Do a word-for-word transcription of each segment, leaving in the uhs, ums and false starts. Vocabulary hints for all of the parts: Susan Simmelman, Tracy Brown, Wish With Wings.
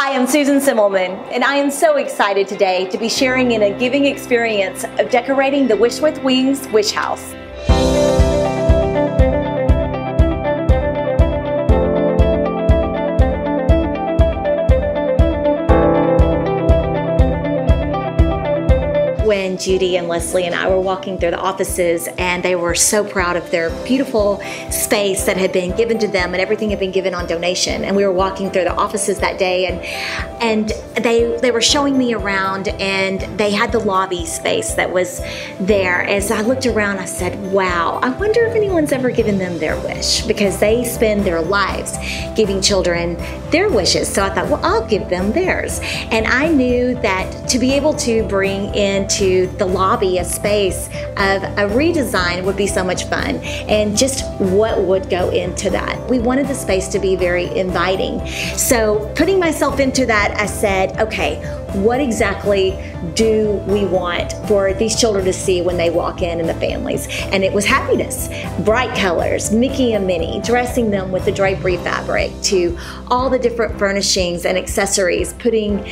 Hi, I'm Susan Simmelman, and I am so excited today to be sharing in a giving experience of decorating the Wish With Wings Wish House. When Judy and Leslie and I were walking through the offices, and they were so proud of their beautiful space that had been given to them, and everything had been given on donation. And we were walking through the offices that day, and and they they were showing me around, and they had the lobby space that was there. As I looked around, I said, "Wow, I wonder if anyone's ever given them their wish, because they spend their lives giving children their wishes." So I thought, "Well, I'll give them theirs." And I knew that to be able to bring in to To the lobby, a space of a redesign would be so much fun, and just what would go into that. We wanted the space to be very inviting. So putting myself into that, I said, okay, what exactly do we want for these children to see when they walk in and the families? And it was happiness, bright colors, Mickey and Minnie, dressing them with the drapery fabric, to all the different furnishings and accessories, putting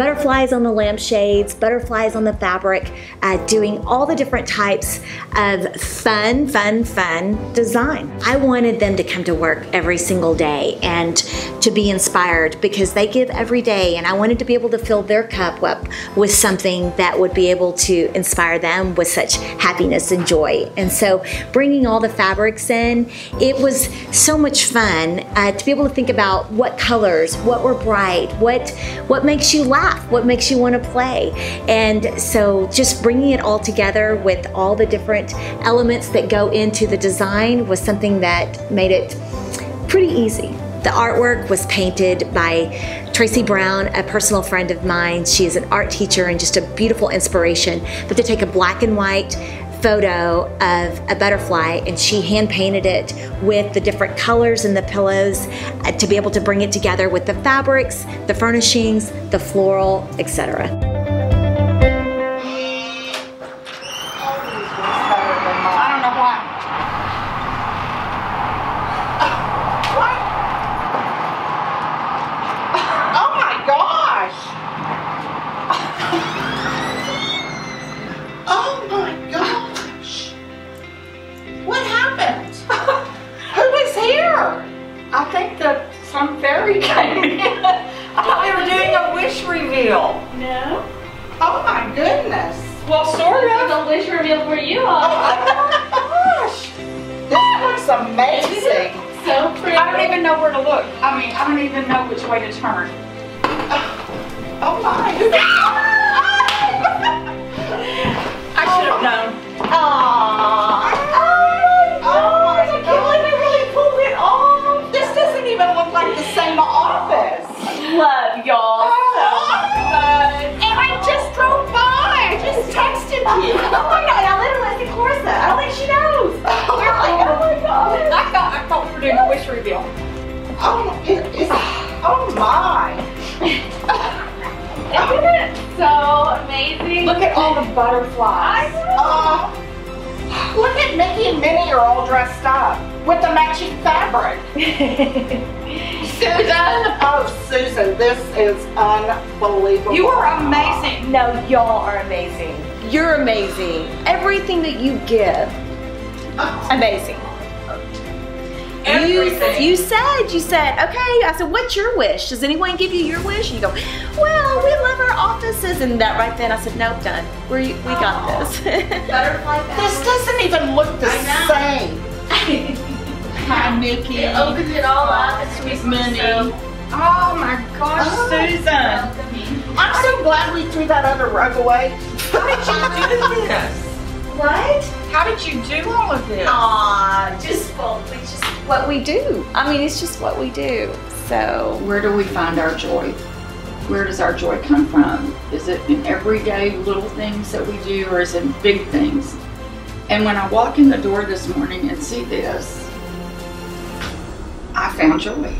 butterflies on the lampshades, butterflies on the fabric, uh, doing all the different types of fun, fun, fun design. I wanted them to come to work every single day and to be inspired, because they give every day, and I wanted to be able to fill their cup up with something that would be able to inspire them with such happiness and joy. And so bringing all the fabrics in, it was so much fun uh, to be able to think about what colors, what were bright, what, what makes you laugh, what makes you want to play. And so just bringing it all together with all the different elements that go into the design was something that made it pretty easy. The artwork was painted by Tracy Brown, a personal friend of mine. She is an art teacher and just a beautiful inspiration. But to take a black and white photo of a butterfly, and she hand painted it with the different colors and the pillows uh, to be able to bring it together with the fabrics, the furnishings, the floral, et cetera. I don't know why. Uh, what? Uh, oh my gosh! Oh my gosh! What happened? Who was here? I think that some fairy came in. I thought we were doing a wish reveal. No. Oh my goodness. Well, sort of. It's a wish reveal for you all. Oh my gosh. This looks amazing. So pretty. I don't even know where to look. I mean, I don't even know which way to turn. Oh my. I should have known. Aww. Love y'all. Oh, and I just drove by. I just texted you. Oh my god! I literally said Clarissa. I don't think she knows. Oh, we're like, oh my god! I thought I thought we were doing a wish reveal. Oh, it, it's, oh my! Isn't it so amazing? Look at all the butterflies. I know. Uh, look at Mickey and Minnie are all dressed up with the matching fabric. Susan. Oh, Susan, this is unbelievable. You are amazing. No, y'all are amazing. You're amazing. Everything that you give, amazing. Everything. You, you said, you said, okay, I said, what's your wish? Does anyone give you your wish? And you go, well, we love our offices. And that right then, I said, no, done. We, we got this. Butterfly bag. This doesn't even look the same. Hi, Mickey. It opens it all up. It's sweet Minnie. Oh my gosh, oh, Susan. I'm so glad we threw that other rug away. How did you do this? What? How did you do all of this? Aw, just, well, we just what we do. I mean, it's just what we do. So, where do we find our joy? Where does our joy come from? Is it in everyday little things that we do, or is it in big things? And when I walk in the door this morning and see this, I found joy.